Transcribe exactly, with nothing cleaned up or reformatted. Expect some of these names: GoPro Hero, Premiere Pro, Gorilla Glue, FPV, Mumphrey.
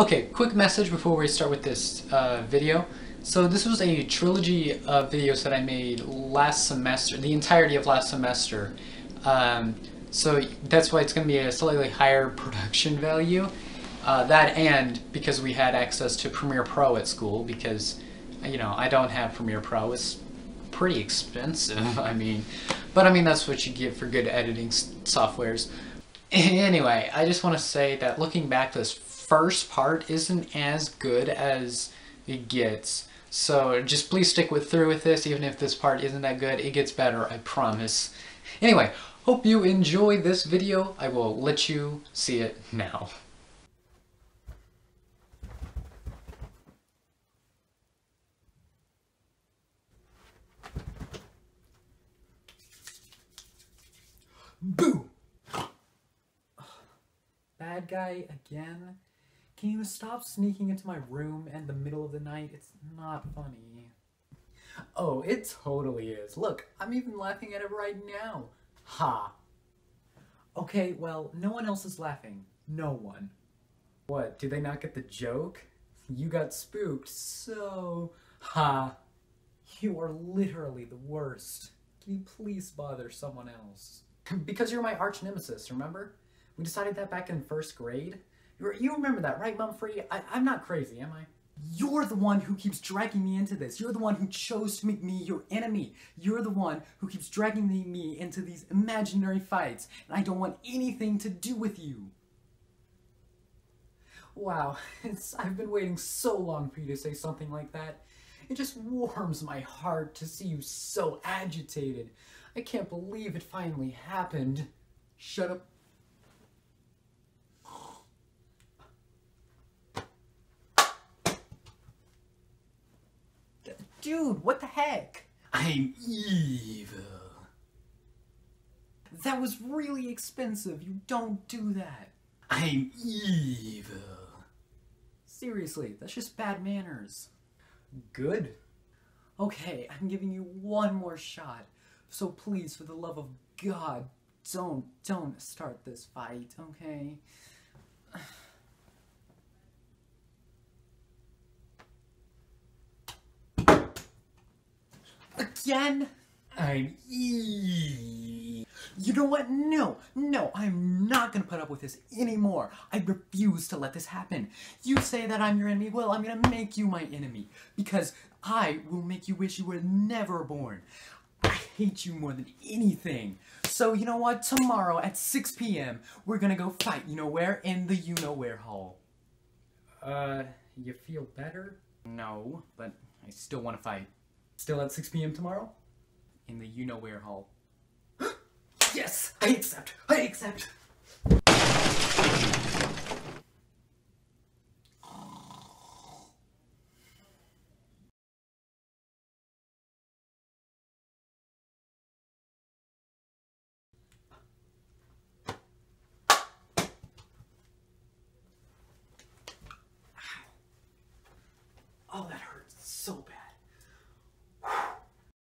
Okay, quick message before we start with this uh, video. So this was a trilogy of videos that I made last semester, the entirety of last semester. Um, so that's why it's going to be a slightly higher production value. Uh, that and because we had access to Premiere Pro at school, because, you know, I don't have Premiere Pro. It's pretty expensive, I mean. But I mean, that's what you get for good editing s softwares. Anyway, I just want to say that looking back, this first part isn't as good as it gets. So just please stick with through with this, even if this part isn't that good. It gets better, I promise. Anyway, hope you enjoy this video. I will let you see it now. Boo! Bad guy again? Can you stop sneaking into my room in the middle of the night? It's not funny. Oh, it totally is. Look, I'm even laughing at it right now. Ha. Okay, well, no one else is laughing. No one. What, do they not get the joke? You got spooked, so... Ha. You are literally the worst. Can you please bother someone else? Because you're my arch nemesis, remember? We decided that back in first grade. You remember that, right, Mumphrey? I I'm not crazy, am I? You're the one who keeps dragging me into this. You're the one who chose to make me your enemy. You're the one who keeps dragging me into these imaginary fights, and I don't want anything to do with you. Wow, it's, I've been waiting so long for you to say something like that. It just warms my heart to see you so agitated. I can't believe it finally happened. Shut up. Dude, what the heck? I'm evil. That was really expensive. You don't do that. I'm evil. Seriously, that's just bad manners. Good. Okay, I'm giving you one more shot. So please, for the love of God, don't, don't start this fight, okay? Again? I'm e. You know what? No, no, I'm not gonna put up with this anymore. I refuse to let this happen. You say that I'm your enemy, well, I'm gonna make you my enemy. Because I will make you wish you were never born. I hate you more than anything. So you know what? Tomorrow at six p m, we're gonna go fight you-know-where in the you-know-where hall. Uh, you feel better? No, but I still wanna fight. Still at six p m tomorrow? In the you-know-where hall. Yes! I accept! I accept!